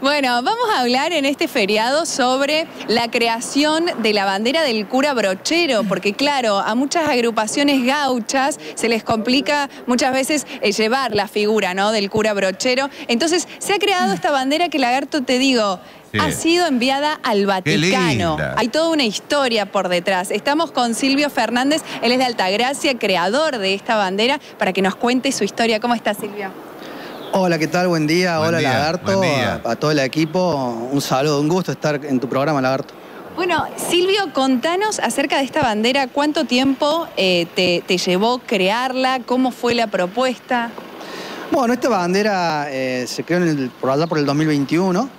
Bueno, vamos a hablar en este feriado sobre la creación de la bandera del cura Brochero, porque claro, a muchas agrupaciones gauchas se les complica muchas veces llevar la figura, ¿no?, del cura Brochero. Entonces se ha creado esta bandera que, Lagarto, te digo, sí, ha sido enviada al Vaticano. Hay toda una historia por detrás. Estamos con Silvio Fernández, él es de Altagracia, creador de esta bandera, para que nos cuente su historia. ¿Cómo estás, Silvio? Hola, ¿qué tal? Buen día. Hola, Lagarto. A todo el equipo, un saludo, un gusto estar en tu programa, Lagarto. Bueno, Silvio, contanos acerca de esta bandera. ¿Cuánto tiempo te llevó crearla? ¿Cómo fue la propuesta? Bueno, esta bandera se creó por allá por el 2021.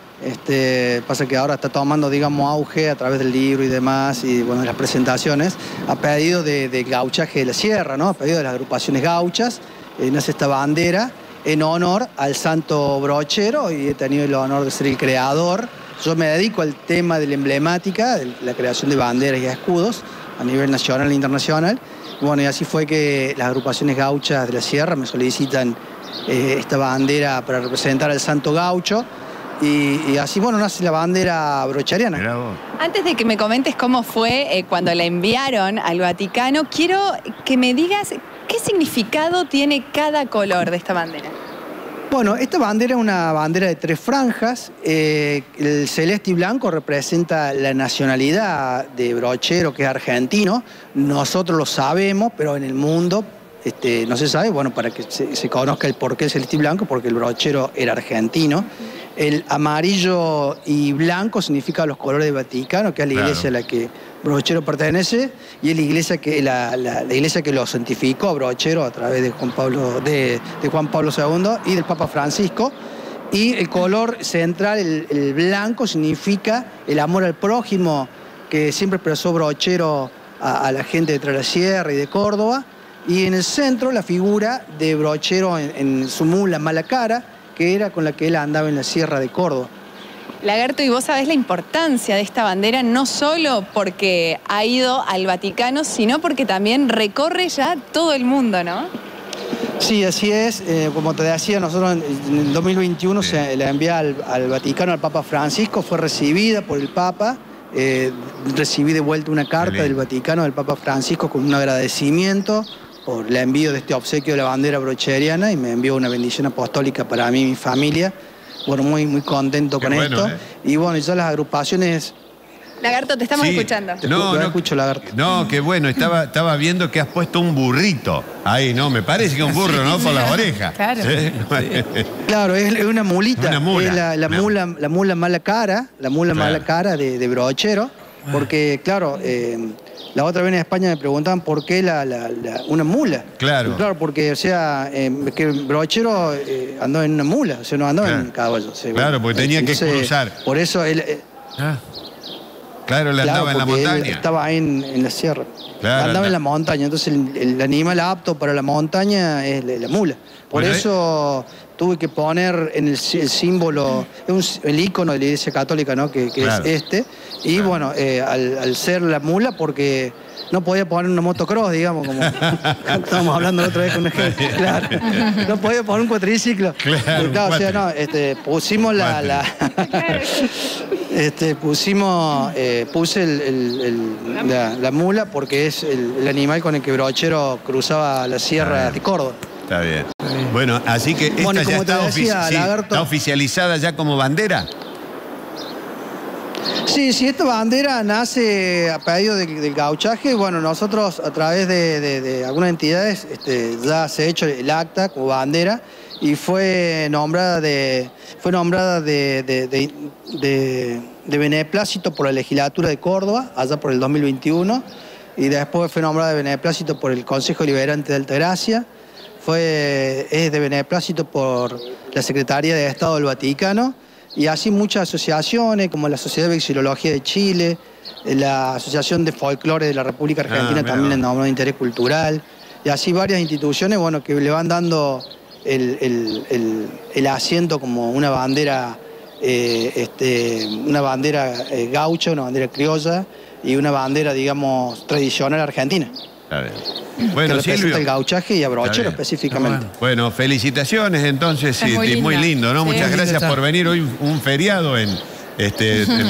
Pasa que ahora está tomando, digamos, auge a través del libro y demás, y bueno, las presentaciones, a pedido de gauchaje de la sierra, ¿no?, a pedido de las agrupaciones gauchas. Nace esta bandera en honor al santo Brochero, y he tenido el honor de ser el creador. Yo me dedico al tema de la emblemática, de la creación de banderas y escudos a nivel nacional e internacional. Bueno, y así fue que las agrupaciones gauchas de la sierra me solicitan esta bandera para representar al santo gaucho. Y así, bueno, nace la bandera brocheriana. Antes de que me comentes cómo fue cuando la enviaron al Vaticano, quiero que me digas qué significado tiene cada color de esta bandera. Bueno, esta bandera es una bandera de 3 franjas. El celeste y blanco representa la nacionalidad de Brochero, que es argentino. Nosotros lo sabemos, pero en el mundo no se sabe. Bueno, para que se conozca el porqué el celeste y blanco, porque el Brochero era argentino. El amarillo y blanco significa los colores del Vaticano, que es la iglesia a la que Brochero pertenece, y es la iglesia que, la iglesia que lo santificó a Brochero a través de Juan Pablo II y del Papa Francisco. Y el color central, el blanco, significa el amor al prójimo que siempre expresó Brochero a la gente de Traslasierra y de Córdoba. Y en el centro la figura de Brochero en su mula Malacara, que era con la que él andaba en la sierra de Córdoba. Lagarto, y vos sabés la importancia de esta bandera, no solo porque ha ido al Vaticano, sino porque también recorre ya todo el mundo, ¿no? Sí, así es. Como te decía, nosotros en el 2021 se la envió al Vaticano, al Papa Francisco. Fue recibida por el Papa. Recibí de vuelta una carta del Vaticano, del Papa Francisco, con un agradecimiento por el envío de este obsequio de la bandera brocheriana, y me envió una bendición apostólica para mí y mi familia. Bueno, muy contento con esto. Y bueno, ya las agrupaciones... Lagarto, te estamos escuchando. No escucho, Lagarto. No, qué bueno, estaba viendo que has puesto un burrito ahí, ¿no? Me parece que un burro, ¿no?, por las orejas. Claro. ¿Sí? Claro, es una mulita. Una mula. Es la mula Malacara, la mula Malacara de Brochero. Porque, claro... la otra vez en España me preguntaban por qué una mula. Claro. Claro, porque, o sea, que Brochero andó en una mula, o sea, no andó en caballo. O sea, claro, porque tenía que cruzar. Por eso él... Claro, andaba en la montaña. Estaba ahí en la sierra. Claro, andaba en la montaña. Entonces el animal apto para la montaña es la mula. Por eso tuve que poner en el símbolo, el icono de la Iglesia Católica, ¿no?, que es este. Y bueno, al ser la mula, porque no podía poner una motocross, digamos, como estábamos hablando la otra vez con gente. Claro. No podía poner un cuatriciclo. Claro, o sea, no, pusimos puse la mula porque es el animal con el que Brochero cruzaba la sierra de Córdoba. Está bien. Bueno, así que esta ya está oficializada ya como bandera. Sí, esta bandera nace a pedido del gauchaje. Bueno, nosotros a través de algunas entidades ya se ha hecho el acta como bandera, y fue nombrada de beneplácito por la legislatura de Córdoba, allá por el 2021, y después fue nombrada de beneplácito por el Consejo Liberante de Altagracia. Es de beneplácito por la Secretaría de Estado del Vaticano, y así muchas asociaciones como la Sociedad de Vexilología de Chile, la Asociación de Folclores de la República Argentina también le nombró de interés cultural, y así varias instituciones, bueno, que le van dando el asiento como una bandera gaucha, una bandera criolla y una bandera, digamos, tradicional argentina. Bueno, que representa Silvio, el gauchaje y a Brochero específicamente. Bueno, felicitaciones entonces, muy lindo, ¿no? Sí, muchas gracias por venir hoy, un feriado en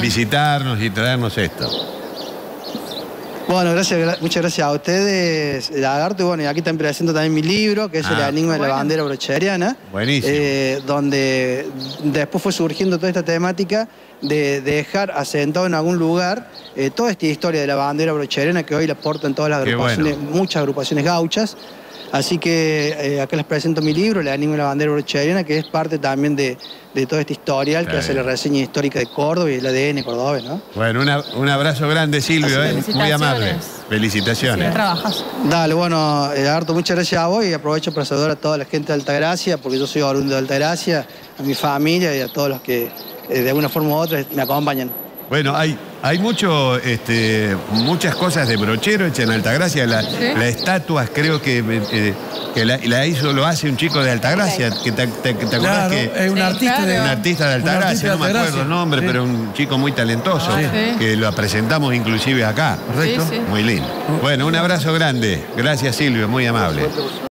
visitarnos y traernos esto. Bueno, gracias, muchas gracias a ustedes, Lagarto. Bueno, y aquí te presento también mi libro, que es El enigma de la bandera brocheriana. Buenísimo. Donde después fue surgiendo toda esta temática de dejar asentado en algún lugar toda esta historia de la bandera brocheriana que hoy la portan todas las agrupaciones, muchas agrupaciones gauchas. Así que acá les presento mi libro, El enigma de la bandera brocheriana, que es parte también de toda esta historia que hace la reseña histórica de Córdoba y el ADN cordobés, ¿no? Bueno, un abrazo grande, Silvio, muy amable. Felicitaciones. Buen trabajo. Dale, bueno, Lagarto, muchas gracias a vos y aprovecho para saludar a toda la gente de Altagracia, porque yo soy oriundo de Altagracia, a mi familia y a todos los que de alguna forma u otra me acompañan. Bueno, hay mucho, muchas cosas de Brochero hechas en Altagracia. La estatua creo que lo hace un chico de Altagracia. ¿Te acordás que es un artista de Altagracia? No me acuerdo el nombre, pero un chico muy talentoso. Que lo presentamos inclusive acá. Correcto. Muy lindo. Bueno, un abrazo grande. Gracias, Silvio, muy amable.